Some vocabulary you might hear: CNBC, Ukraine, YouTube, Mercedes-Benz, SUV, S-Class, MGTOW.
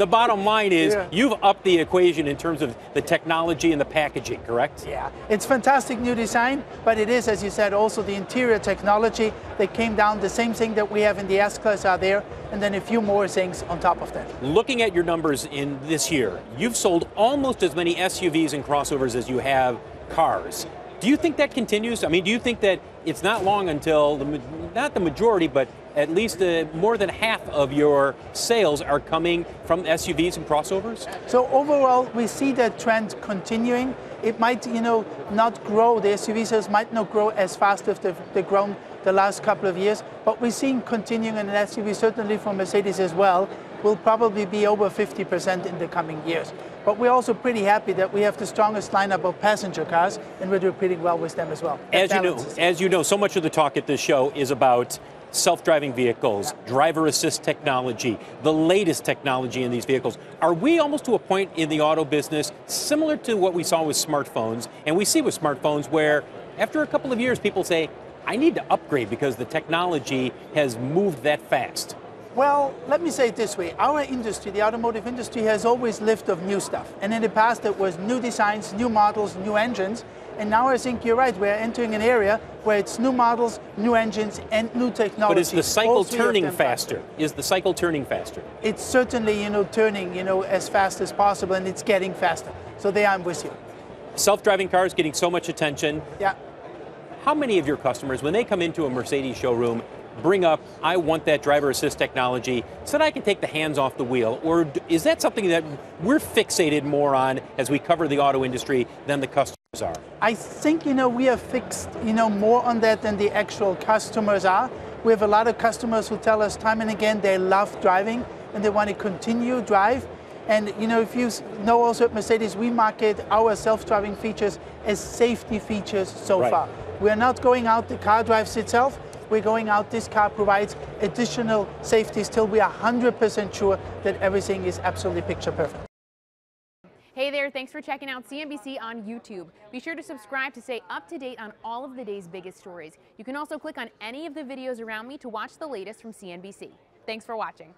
The bottom line is you've upped the equation in terms of the technology and the packaging, correct? Yeah, it's fantastic new design, but it is, as you said, also the interior technology that came down, the same thing that we have in the S-Class are there, and then a few more things on top of that. Looking at your numbers in this year, you've sold almost as many SUVs and crossovers as you have cars. Do you think that continues? I mean, do you think that it's not long until, not the majority, but at least more than half of your sales are coming from SUVs and crossovers? So overall, we see that trend continuing. It might, you know, not grow, the SUV sales might not grow as fast as they've grown the last couple of years, but we're seeing continuing in an SUV, certainly for Mercedes as well, will probably be over 50% in the coming years. But we're also pretty happy that we have the strongest lineup of passenger cars, and we're doing pretty well with them as well. As you know, so much of the talk at this show is about self-driving vehicles, driver assist technology, the latest technology in these vehicles. Are we almost to a point in the auto business similar to what we saw with smartphones, and we see with smartphones, where after a couple of years people say, I need to upgrade because the technology has moved that fast? Well, let me say it this way. Our industry, the automotive industry, has always lived of new stuff. And in the past, it was new designs, new models, new engines. And now I think you're right. We're entering an area where it's new models, new engines, and new technology. But is the cycle turning faster? Is the cycle turning faster? It's certainly, you know, turning, you know, as fast as possible, and it's getting faster. So there, I'm with you. Self-driving cars getting so much attention. Yeah. How many of your customers, when they come into a Mercedes showroom, bring up, I want that driver assist technology so that I can take the hands off the wheel? Or is that something that we're fixated more on as we cover the auto industry than the customers are? I think, you know, we are fixed, you know, more on that than the actual customers are. We have a lot of customers who tell us time and again they love driving and they want to continue drive. And, you know, if you know also at Mercedes, we market our self-driving features as safety features so far. We're not going out, the car drives itself. We're going out, this car provides additional safety till we are 100% sure that everything is absolutely picture perfect. Hey there, thanks for checking out CNBC on YouTube. Be sure to subscribe to stay up to date on all of the day's biggest stories. You can also click on any of the videos around me to watch the latest from CNBC. Thanks for watching.